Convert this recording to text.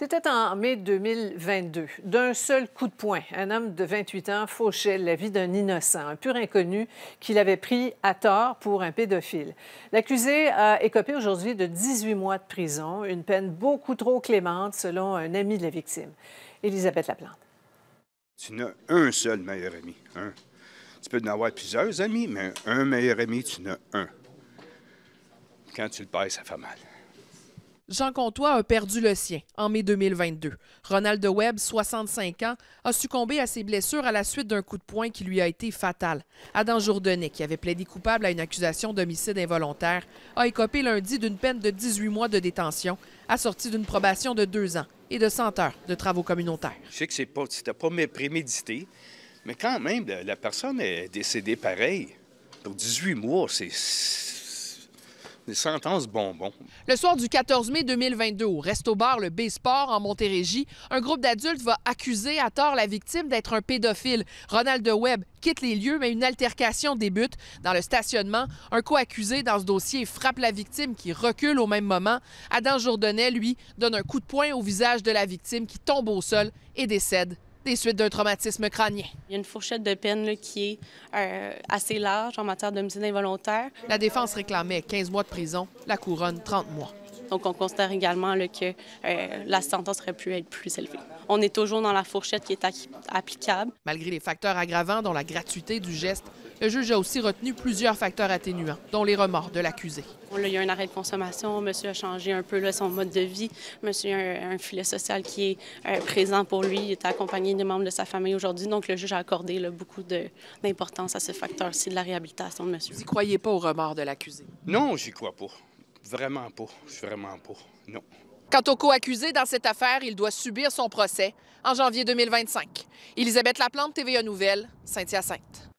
C'était en mai 2022. D'un seul coup de poing, un homme de 28 ans fauchait la vie d'un innocent, un pur inconnu qu'il avait pris à tort pour un pédophile. L'accusé a écopé aujourd'hui de 18 mois de prison, une peine beaucoup trop clémente selon un ami de la victime. Elisabeth Laplante. Tu n'as un seul meilleur ami, un. Tu peux en avoir plusieurs amis, mais un meilleur ami, tu n'as un. Quand tu le perds, ça fait mal. Jean Comtois a perdu le sien en mai 2022. Ronald Webb, 65 ans, a succombé à ses blessures à la suite d'un coup de poing qui lui a été fatal. Adam Jourdenais, qui avait plaidé coupable à une accusation d'homicide involontaire, a écopé lundi d'une peine de 18 mois de détention, assortie d'une probation de 2 ans et de 100 heures de travaux communautaires. Je sais que c'était pas prémédité, mais quand même, la personne est décédée pareil. Pour 18 mois, c'est... des sentences bonbons. Le soir du 14 mai 2022, au resto-bar le B-Sport en Montérégie, un groupe d'adultes va accuser à tort la victime d'être un pédophile. Ronald Webb quitte les lieux, mais une altercation débute. Dans le stationnement, un co-accusé dans ce dossier frappe la victime qui recule au même moment. Adam Jourdenais, lui, donne un coup de poing au visage de la victime qui tombe au sol et décède des suites d'un traumatisme crânien. Il y a une fourchette de peine là, qui est assez large en matière d'homicide involontaire. La défense réclamait 15 mois de prison, la couronne 30 mois. Donc on considère également là, que la sentence aurait pu être plus élevée. On est toujours dans la fourchette qui est applicable. Malgré les facteurs aggravants, dont la gratuité du geste, le juge a aussi retenu plusieurs facteurs atténuants, dont les remords de l'accusé. Bon, là, il y a un arrêt de consommation, monsieur a changé un peu là, son mode de vie, monsieur a un filet social qui est présent pour lui, il est accompagné de membres de sa famille aujourd'hui, donc le juge a accordé là, beaucoup d'importance à ce facteur-ci de la réhabilitation de monsieur. Vous n'y croyez pas aux remords de l'accusé? Non, j'y crois pas. Vraiment pas. Je suis vraiment pas. Non. Quant au co-accusé dans cette affaire, il doit subir son procès en janvier 2025. Elisabeth Laplante, TVA Nouvelles, Saint-Hyacinthe.